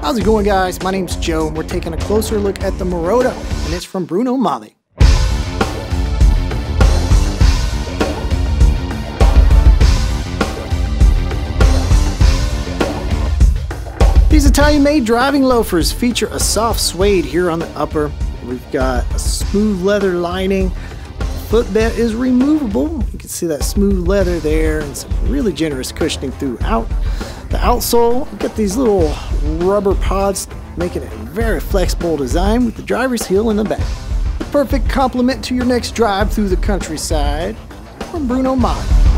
How's it going, guys? My name's Joe, and we're taking a closer look at the Morotta, and it's from Bruno Magli. These Italian-made driving loafers feature a soft suede here on the upper. We've got a smooth leather lining. Footbed is removable. You can see that smooth leather there and some really generous cushioning throughout. The outsole, we've got these little rubber pods making it a very flexible design with the driver's heel in the back. The perfect complement to your next drive through the countryside from Bruno Magli.